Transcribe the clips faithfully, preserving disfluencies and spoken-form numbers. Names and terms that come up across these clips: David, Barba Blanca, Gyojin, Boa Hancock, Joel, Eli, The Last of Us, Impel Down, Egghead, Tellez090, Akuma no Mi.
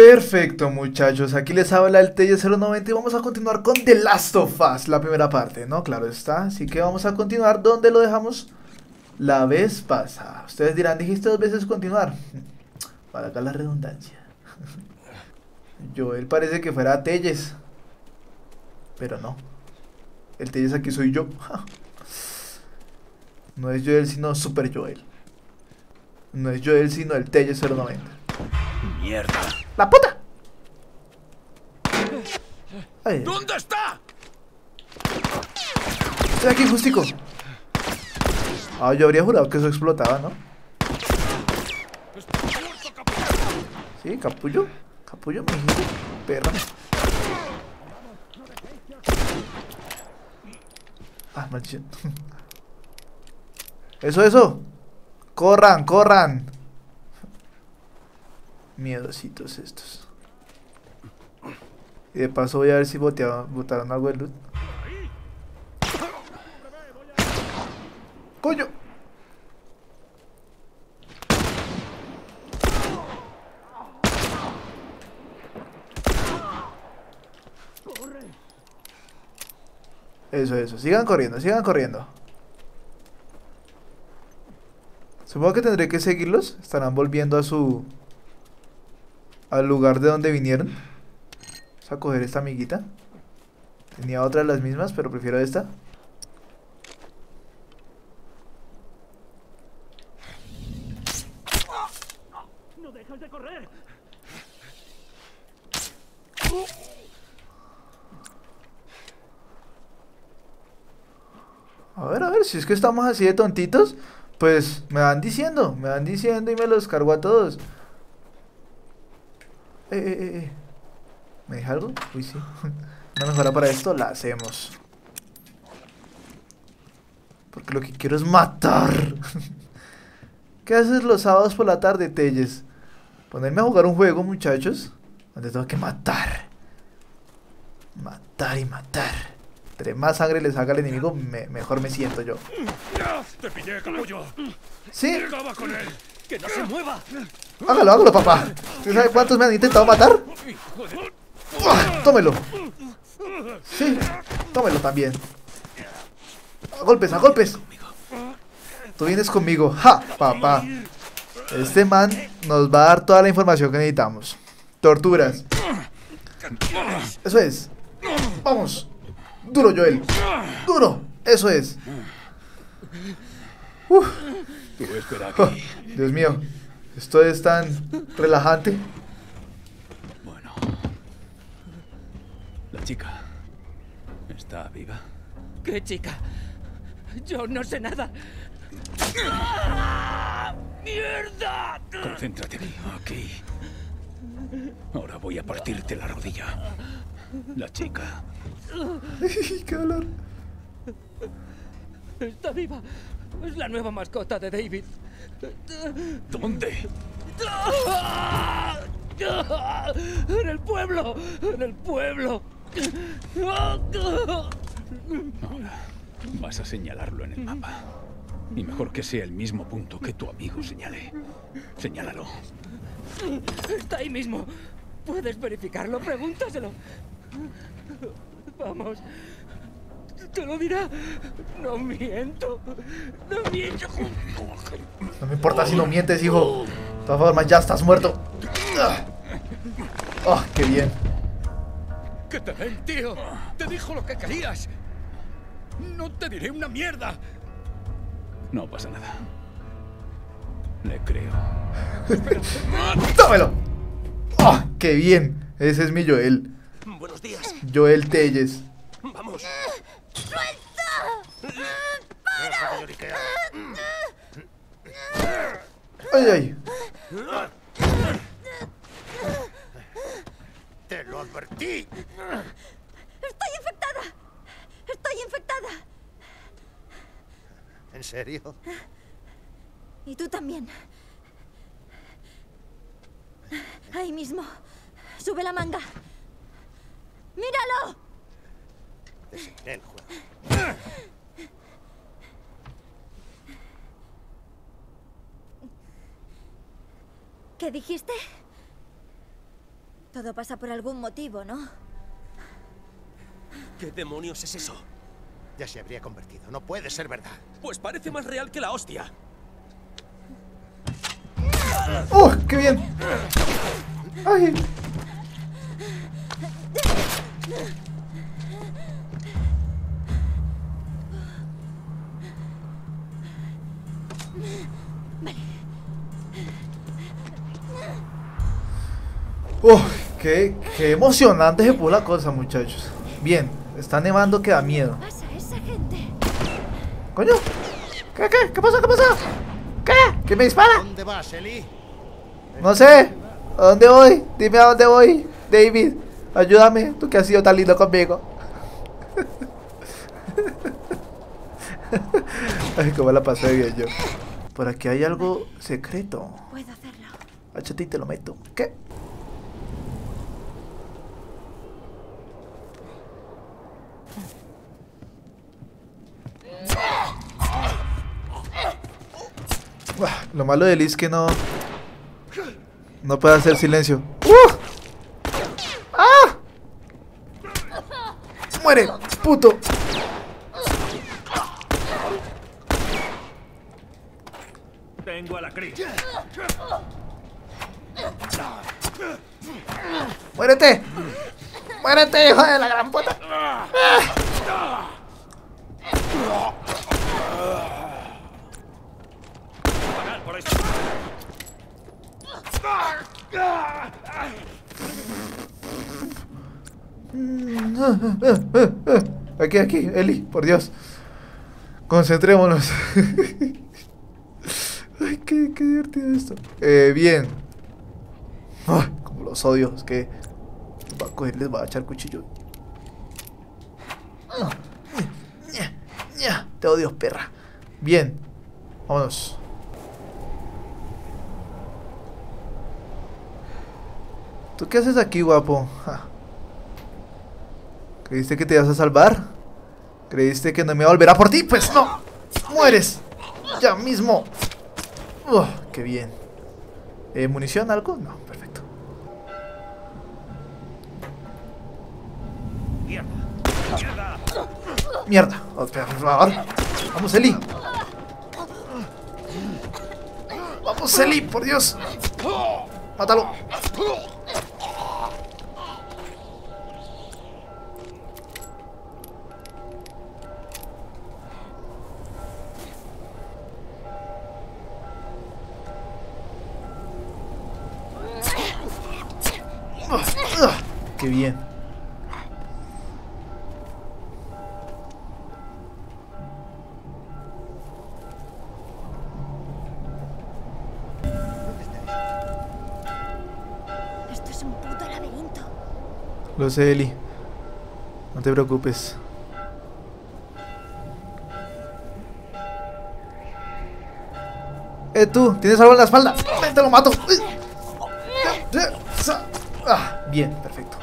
Perfecto, muchachos, aquí les habla el Tellez cero noventa y vamos a continuar con The Last of Us, la primera parte, ¿no? Claro está, así que vamos a continuar donde lo dejamos la vez pasada. Ustedes dirán, dijiste dos veces continuar, para acá la redundancia. Joel parece que fuera Tellez, pero no, el Tellez aquí soy yo. No es Joel sino Super Joel. No es Joel sino el Tellez cero noventa. Mierda. ¡La puta! Ay. ¿Dónde está? Estoy aquí, justico. Ah, yo habría jurado que eso explotaba, ¿no? Sí, capullo. Capullo, mi hijo. Perra. Ah, maldición. Eso, eso. Corran, corran. Miedositos estos. Y de paso voy a ver si botearon, botaron algo de loot. ¡Coño! Eso, eso. Sigan corriendo, sigan corriendo. Supongo que tendré que seguirlos. Estarán volviendo a su... al lugar de donde vinieron. Vamos a coger esta amiguita. Tenía otra de las mismas, pero prefiero esta. No dejas de correr. A ver, a ver, si es que estamos así de tontitos, pues me van diciendo, me van diciendo y me los cargo a todos. Eh, eh, eh. ¿Me deja algo? Uy, sí. Una mejora para esto la hacemos. Porque lo que quiero es matar. ¿Qué haces los sábados por la tarde, Tellez? Ponerme a jugar un juego, muchachos, donde tengo que matar. Matar y matar. Entre más sangre le saca al enemigo, me, mejor me siento yo. Te pillé, capullo. Sí. Acaba con él. ¡Que no se mueva! Hágalo, hágalo, papá. ¿Usted sabe cuántos me han intentado matar? ¡Uah! ¡Tómelo! Sí, tómelo también. ¡A golpes, a golpes! Tú vienes conmigo. ¡Ja, papá! Este man nos va a dar toda la información que necesitamos. Torturas. Eso es. ¡Vamos! ¡Duro, Joel! ¡Duro! Eso es. ¡Uf! Oh, Dios mío, esto es tan relajante. Bueno, la chica está viva. ¿Qué chica? Yo no sé nada. ¡Ah! ¡Mierda! Concéntrate aquí. Ahora voy a partirte la rodilla. La chica. ¡Qué dolor! Está viva. Es la nueva mascota de David. ¿Dónde? En el pueblo, en el pueblo. Ahora vas a señalarlo en el mapa. Y mejor que sea el mismo punto que tu amigo señale. Señálalo. Está ahí mismo. ¿Puedes verificarlo? Pregúntaselo. Vamos. Te lo dirá. No miento. No miento. No me importa si no mientes, hijo. De todas formas, ya estás muerto. ¡Oh, qué bien! ¡Qué te ven, tío! ¡Te dijo lo que querías! ¡No te diré una mierda! No pasa nada. Le creo. ¡Tómelo! ¡Oh, qué bien! Ese es mi Joel. Buenos días. Joel Tellez. ¡Vamos! ¡Suelta! ¡Para! ¡Ay, ay! ¡Te lo advertí! ¡Estoy infectada! ¡Estoy infectada! ¿En serio? Y tú también. Ahí mismo. Sube la manga. ¡Míralo! Es el juego. ¿Qué dijiste? Todo pasa por algún motivo, ¿no? ¿Qué demonios es eso? Ya se habría convertido. No puede ser verdad. Pues parece más real que la hostia. ¡Oh, qué bien! ¡Ay! ¡Oh, qué, qué emocionante se puso la cosa, muchachos! Bien, está nevando que da miedo. ¿Qué pasa a esa gente? ¡Coño! ¿Qué, qué? ¿Qué pasa? ¿Qué pasa? ¿Qué? ¿Qué me dispara? ¿Dónde vas, Eli? No sé. ¿A dónde voy? Dime a dónde voy, David. Ayúdame, tú que has sido tan lindo conmigo. Ay, cómo la pasé bien yo. Por aquí hay algo secreto. Puedo hacerlo. Háchate y te lo meto. ¿Qué? Lo malo de Eli es que no No puede hacer silencio. ¡Uh! ¡Ah! ¡Muere! ¡Puto! Tengo a la Cris. ¡Muérete! ¡Muérete, hijo de la gran puta! ¡Ah! Aquí, aquí, Eli, por Dios. Concentrémonos. Ay, qué, qué divertido esto. Eh, bien. Ay, como los odios, es que va a coger, les va a echar cuchillo. Te odio, perra. Bien, vámonos. ¿Tú qué haces aquí, guapo? Ja. ¿Creíste que te ibas a salvar? ¿Creíste que no me iba a volver a por ti? Pues no. Mueres. Ya mismo. Uf, qué bien. ¿Eh, ¿Munición? ¿Algo? No, perfecto. Mierda. Mierda. Mierda. Oh, por favor. Vamos, Eli. Vamos, Eli, por Dios. Mátalo. Qué bien. Esto es un puto laberinto. Lo sé, Eli. No te preocupes. Eh, tú, tienes algo en la espalda. Te lo mato. Ah, bien, perfecto.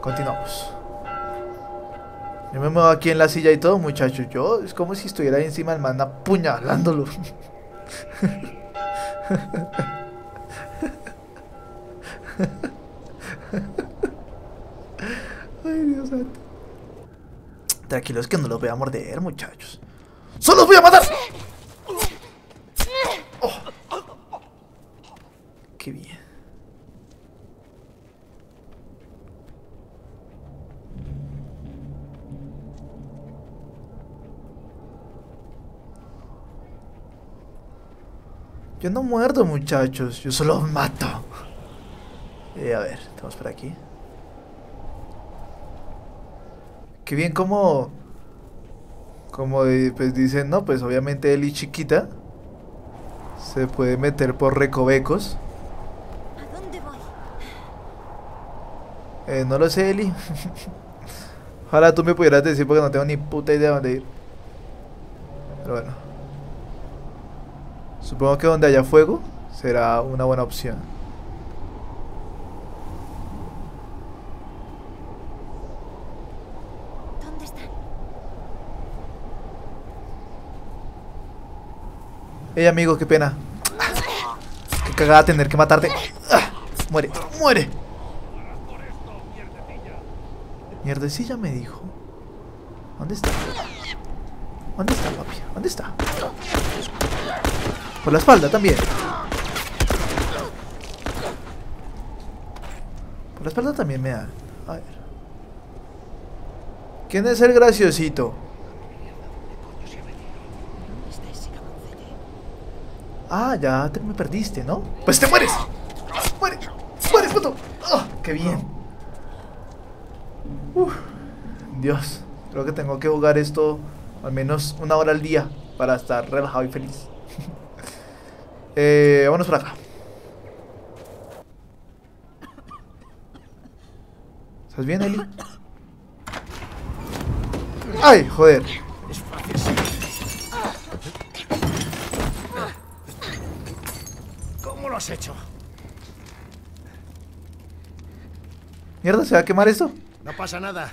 Continuamos. Yo me muevo aquí en la silla y todo, muchachos. Yo es como si estuviera ahí encima del man apuñalándolo. Ay, Dios santo. Tranquilos que no los voy a morder, muchachos. ¡Solo los voy a matar! Oh. Qué bien. Yo no muerdo, muchachos, yo solo mato. Eh, a ver, estamos por aquí. Qué bien como... Como pues dicen, no, pues obviamente Eli chiquita se puede meter por recovecos. ¿A dónde voy? Eh, no lo sé, Eli. Ojalá tú me pudieras decir porque no tengo ni puta idea de dónde ir. Pero bueno. Supongo que donde haya fuego será una buena opción. ¿Dónde están? Hey, amigo, qué pena. cagada tener que matarte. ¡Ah! Muere, muere. Mierdecilla me dijo. ¿Dónde está? ¿Dónde está, papi? ¿Dónde está? Por la espalda también. Por la espalda también me dan. A ver. ¿Quién es el graciosito? Ah, ya te me perdiste, ¿no? Pues te mueres. Muere, muere, puto. Oh, ¡qué bien! Uf, Dios, creo que tengo que jugar esto al menos una hora al día para estar relajado y feliz. eh, vámonos por acá. ¿Estás bien, Eli? ¡Ay, joder! ¿Cómo lo has hecho? Mierda, ¿se va a quemar esto? No pasa nada.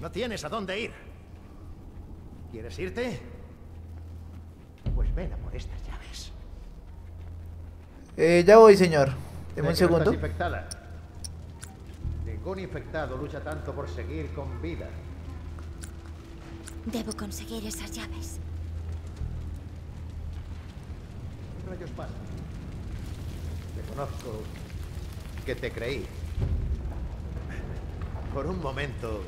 No tienes a dónde ir. ¿Quieres irte? Pues ven a por estas llaves. Eh, ya voy, señor. Deme un segundo. Infectada. Ningún infectado lucha tanto por seguir con vida. Debo conseguir esas llaves. No ellos pasan. Te conozco. Que te creí. Por un momento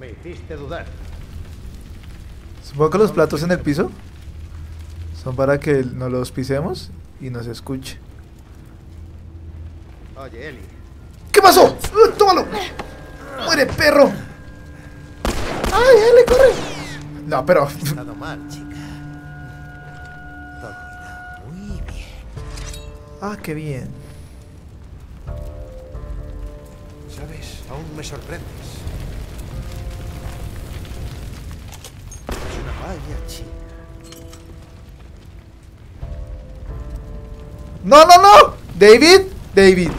me hiciste dudar. Supongo que los platos en el piso son para que nos los pisemos y nos escuche. Oye, Eli. ¿Qué pasó? ¡Tómalo! ¡Muere, perro! ¡Ay, Eli, corre! No, pero... mal, chica. Muy bien. Ah, qué bien. ¿Sabes? Aún me sorprendes. Es una valla chica. ¡No, no, no! ¡David! ¡David!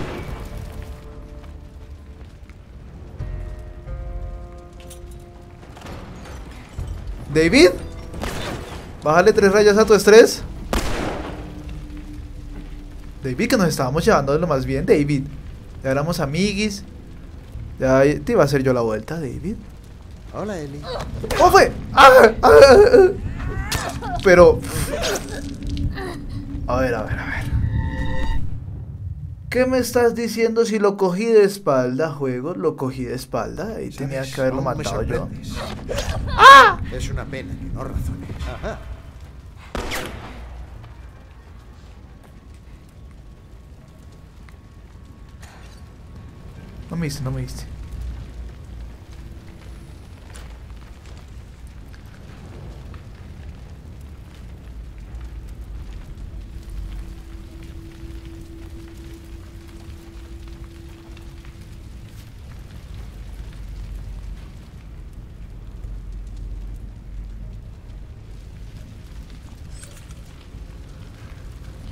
¿David? Bájale tres rayas a tu estrés. David, que nos estábamos llevando de lo más bien, David. Ya éramos amiguis. Ya te iba a hacer yo la vuelta, David. Hola, Eli. ¿Cómo fue? ¡Ah! ¡Ah! Pero... A ver, a ver, a ver. ¿Qué me estás diciendo si lo cogí de espalda, juego? Lo cogí de espalda y tenía que haberlo matado yo. ¡Ah! Es una pena que no razones. Ajá. No me diste, no me diste.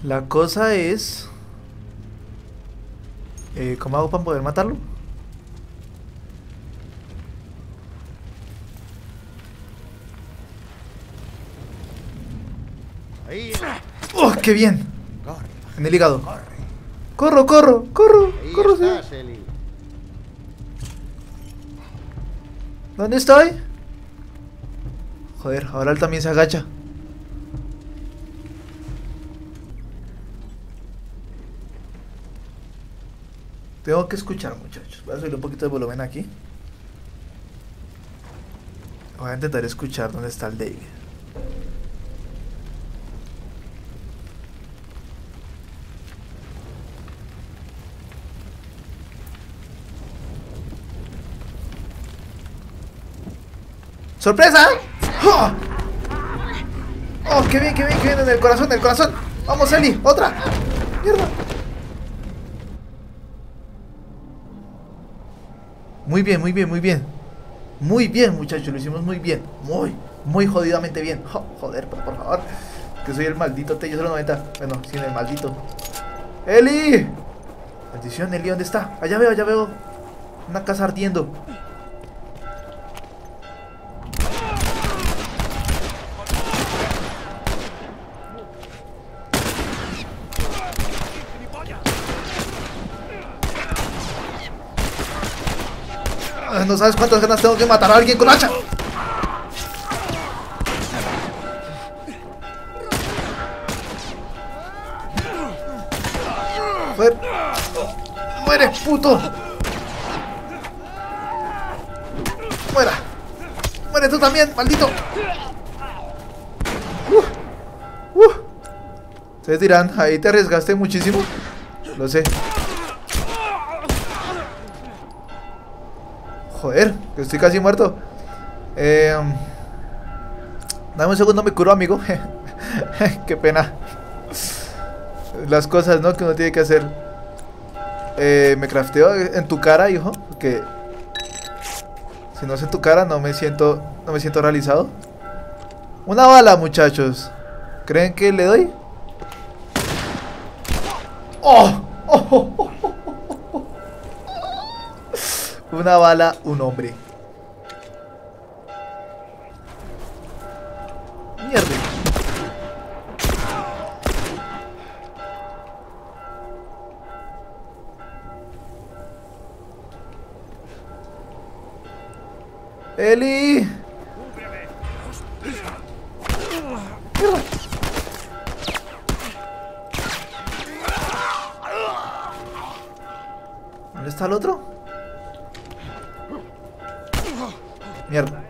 La cosa es... Eh, ¿cómo hago para poder matarlo? ¡Oh, qué bien! Corre, en el hígado. Corre. Corro, corro, corro, ahí corro. Estás, sí. Eli. ¿Dónde estoy? Joder, ahora él también se agacha. Tengo que escuchar, muchachos. Voy a subir un poquito de volumen aquí. Voy a intentar escuchar dónde está el David. ¡Sorpresa! ¡Oh! ¡Oh, qué bien, qué bien, qué bien! En el corazón, en el corazón. ¡Vamos, Eli! ¡Otra! ¡Mierda! Muy bien, muy bien, muy bien. Muy bien, muchachos, lo hicimos muy bien. Muy, muy jodidamente bien. Oh, joder, pero por favor. Que soy el maldito Tellez cero noventa. Bueno, sin el maldito. ¡Eli! Maldición, Eli, ¿dónde está? Allá veo, allá veo. Una casa ardiendo. No sabes cuántas ganas tengo que matar a alguien con hacha. Fue... ¡Muere, puto! ¡Muera! ¡Muere tú también, maldito! Uh, uh. Ustedes dirán, ahí te arriesgaste muchísimo. Lo sé. Joder, que estoy casi muerto. eh, Dame un segundo, me curo, amigo. Qué pena. Las cosas, ¿no? Que uno tiene que hacer. eh, Me crafteo en tu cara, hijo. Porque si no es en tu cara, no me siento no me siento realizado. Una bala, muchachos. ¿Creen que le doy? ¡Oh! ¡Oh! ¡Oh! ¡Oh! ¡Oh! Una bala, un hombre. Mierda. Eli. ¿Dónde está el otro? Mierda.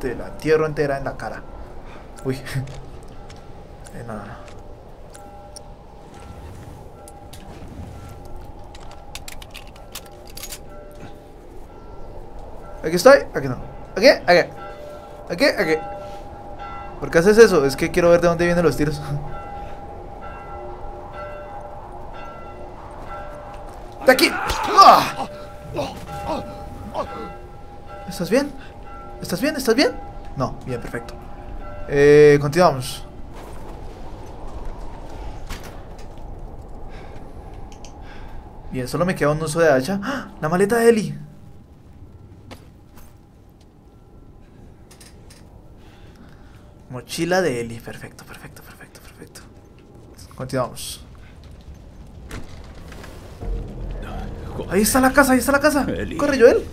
Te la entierro entera en la cara. Uy. eh, no, no, no. Aquí estoy, aquí no. Aquí, aquí. Aquí, aquí. ¿Por qué haces eso? Es que quiero ver de dónde vienen los tiros. ¡De aquí! ¡Ah! ¿Estás bien? ¿Estás bien? ¿Estás bien? No, bien, perfecto. Eh, continuamos. Bien, solo me queda un uso de hacha. ¡Ah! La maleta de Eli. Mochila de Eli, perfecto, perfecto, perfecto, perfecto. Continuamos. Ahí está la casa, ahí está la casa. Eli. Corre, Joel.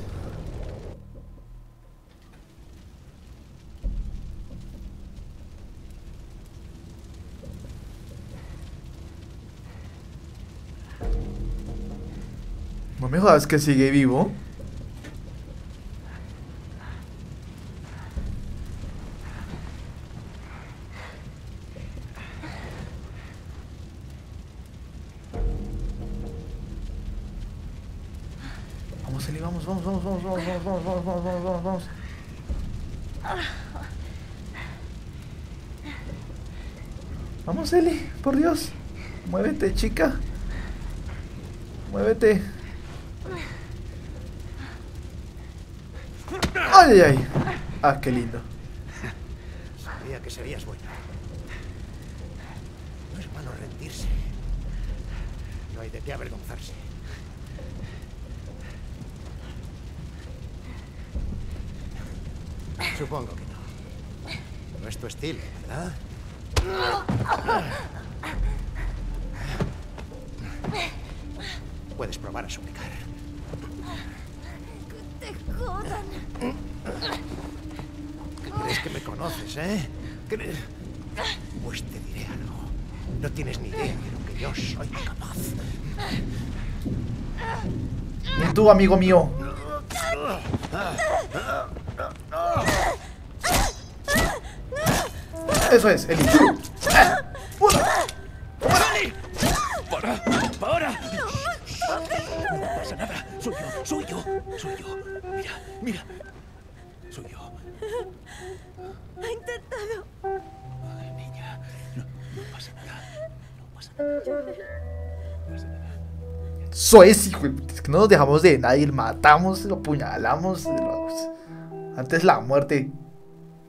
No me jodas que sigue vivo. Vamos, vamos, vamos, vamos, vamos, vamos, vamos, vamos, vamos, vamos, vamos, vamos. Vamos, Eli, por Dios. Muévete, chica. Muévete. Ay, ay, ay. Ah, qué lindo. Sabía que serías buena. No es malo rendirse. No hay de qué avergonzarse. Supongo que no. No es tu estilo, ¿verdad? Puedes probar a suplicar. Que te jodan. ¿Crees que me conoces, eh? ¿Crees? Pues te diré algo. No tienes ni idea de lo que yo soy capaz. ¿Y tú, amigo mío? Eso es, Eli. ¡Ah! ¡Para! ¡Para! ¡Para! No pasa nada. Soy yo, soy yo, soy yo. Mira, mira. Soy yo. Ha intentado. Ay, niña. No, no pasa nada. No pasa nada. No pasa nada. Eso es, hijo. Es que no nos dejamos de nadie. Matamos, lo apuñalamos. Lo... Antes la muerte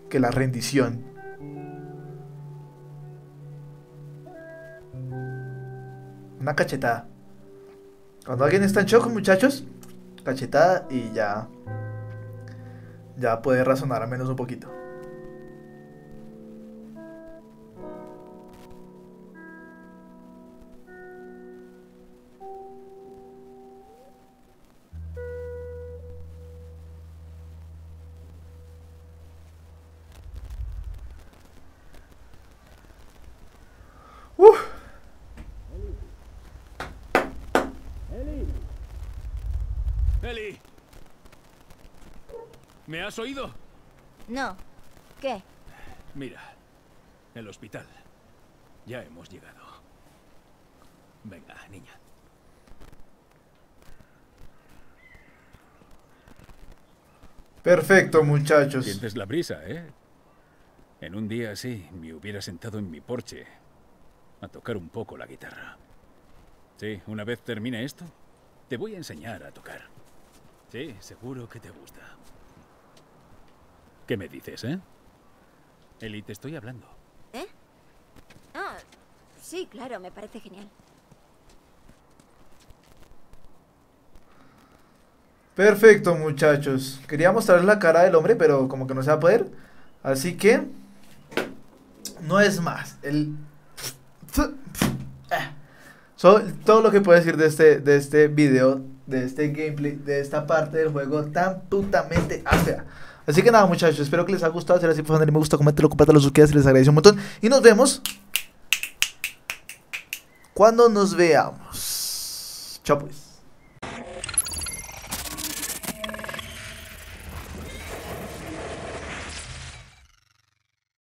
que la rendición. Una cachetada. Cuando alguien está en shock, muchachos, cachetada y ya. Ya puede razonar al menos un poquito. Eli. ¿Me has oído? No. ¿Qué? Mira, el hospital. Ya hemos llegado. Venga, niña. Perfecto, muchachos. Sientes la brisa, ¿eh? En un día así me hubiera sentado en mi porche a tocar un poco la guitarra. Sí, una vez termine esto, te voy a enseñar a tocar. Sí, seguro que te gusta. ¿Qué me dices, eh? Eli, te estoy hablando. ¿Eh? Ah, sí, claro, me parece genial. Perfecto, muchachos. Quería mostrar la cara del hombre, pero como que no se va a poder. Así que no es más. El... So, todo lo que puedo decir de este, de este video, de este gameplay, de esta parte del juego tan putamente áspera. Así que nada, muchachos, espero que les haya gustado. Si les ha gustado, denle me gusta, coméntelo, compártelo, suscríbanse, les agradezco un montón. Y nos vemos cuando nos veamos. Chao pues.